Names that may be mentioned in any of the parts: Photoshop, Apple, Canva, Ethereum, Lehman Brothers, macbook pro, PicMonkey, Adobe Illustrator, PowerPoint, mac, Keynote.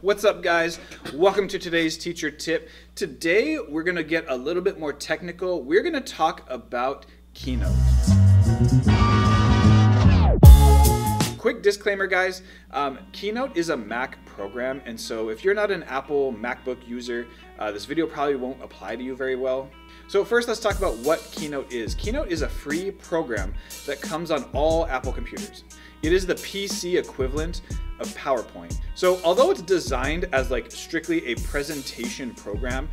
What's up, guys? Welcome to today's teacher tip. Today we're going to get a little bit more technical. We're going to talk about Keynote. Quick disclaimer, guys. Keynote is a Mac program, and so if you're not an Apple MacBook user, this video probably won't apply to you very well. So first, let's talk about what Keynote is. Keynote is a free program that comes on all Apple computers. It is the PC equivalent of PowerPoint. So although it's designed as like strictly a presentation program,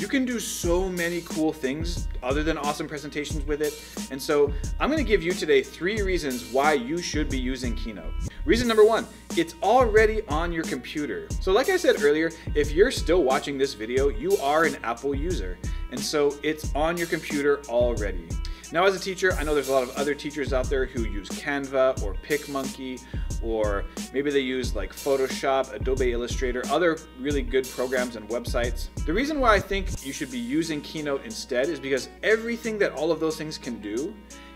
you can do so many cool things other than awesome presentations with it. And so I'm gonna give you today 3 reasons why you should be using Keynote. Reason number 1, it's already on your computer. So like I said earlier, if you're still watching this video, you are an Apple user. And so it's on your computer already. Now, as a teacher, I know there's a lot of other teachers out there who use Canva or PicMonkey, or maybe they use like Photoshop, Adobe Illustrator, other really good programs and websites. The reason why I think you should be using Keynote instead is because everything that all of those things can do,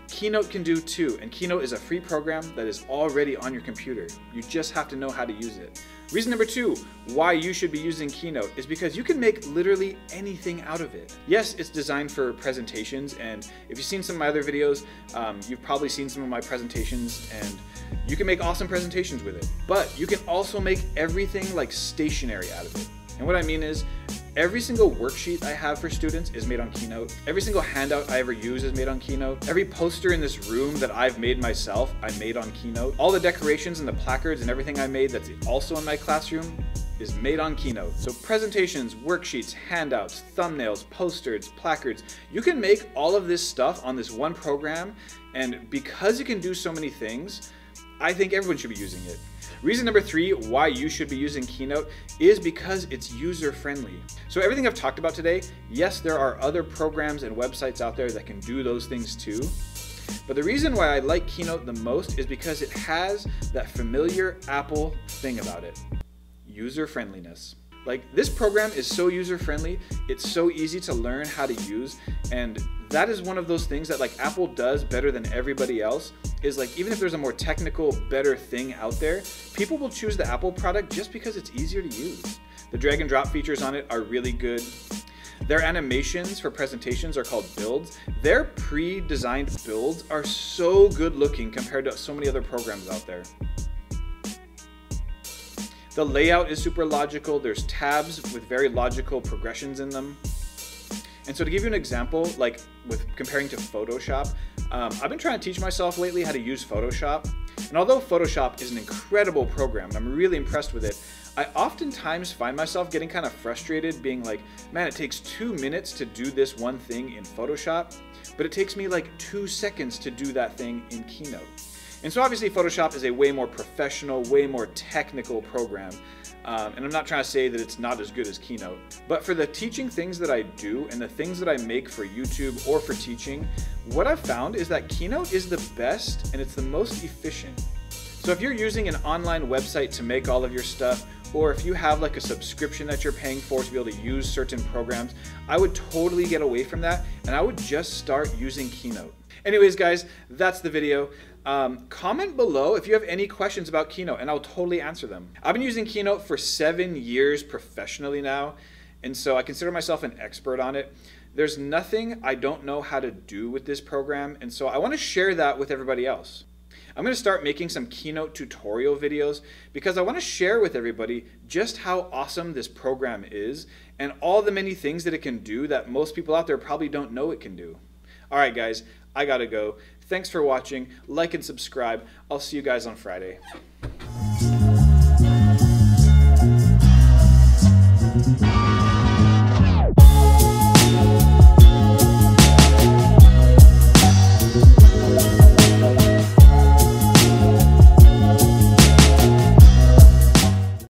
Keynote can do too. And Keynote is a free program that is already on your computer. You just have to know how to use it. Reason number 2, why you should be using Keynote is because you can make literally anything out of it. Yes, it's designed for presentations, and if you've seen some of my other videos, you've probably seen some of my presentations, and you can make awesome presentations with it. But you can also make everything like stationary out of it. And what I mean is, every single worksheet I have for students is made on Keynote. Every single handout I ever use is made on Keynote. Every poster in this room that I've made myself, I made on Keynote. All the decorations and the placards and everything I made that's also in my classroom is made on Keynote. So presentations, worksheets, handouts, thumbnails, posters, placards, you can make all of this stuff on this one program. And because you can do so many things, I think everyone should be using it. Reason number 3, why you should be using Keynote is because it's user-friendly. So everything I've talked about today, yes, there are other programs and websites out there that can do those things too. But the reason why I like Keynote the most is because it has that familiar Apple thing about it, user-friendliness. Like, this program is so user-friendly, it's so easy to learn how to use, and that is one of those things that like Apple does better than everybody else, is like even if there's a more technical, better thing out there, people will choose the Apple product just because it's easier to use. The drag and drop features on it are really good. Their animations for presentations are called builds. Their pre-designed builds are so good looking compared to so many other programs out there. The layout is super logical. There's tabs with very logical progressions in them. And so to give you an example, like with comparing to Photoshop, I've been trying to teach myself lately how to use Photoshop. And although Photoshop is an incredible program, and I'm really impressed with it, I oftentimes find myself getting kind of frustrated being like, man, it takes 2 minutes to do this one thing in Photoshop, but it takes me like 2 seconds to do that thing in Keynote. And so obviously Photoshop is a way more professional, way more technical program. And I'm not trying to say that it's not as good as Keynote, but for the teaching things that I do and the things that I make for YouTube or for teaching, what I've found is that Keynote is the best and it's the most efficient. So if you're using an online website to make all of your stuff, or if you have like a subscription that you're paying for to be able to use certain programs, I would totally get away from that and I would just start using Keynote. Anyways, guys, that's the video. Comment below if you have any questions about Keynote and I'll totally answer them. I've been using Keynote for 7 years professionally now, and so I consider myself an expert on it. There's nothing I don't know how to do with this program, and so I want to share that with everybody else. I'm going to start making some Keynote tutorial videos because I want to share with everybody just how awesome this program is and all the many things that it can do that most people out there probably don't know it can do. All right, guys, I gotta go. Thanks for watching. Like and subscribe. I'll see you guys on Friday.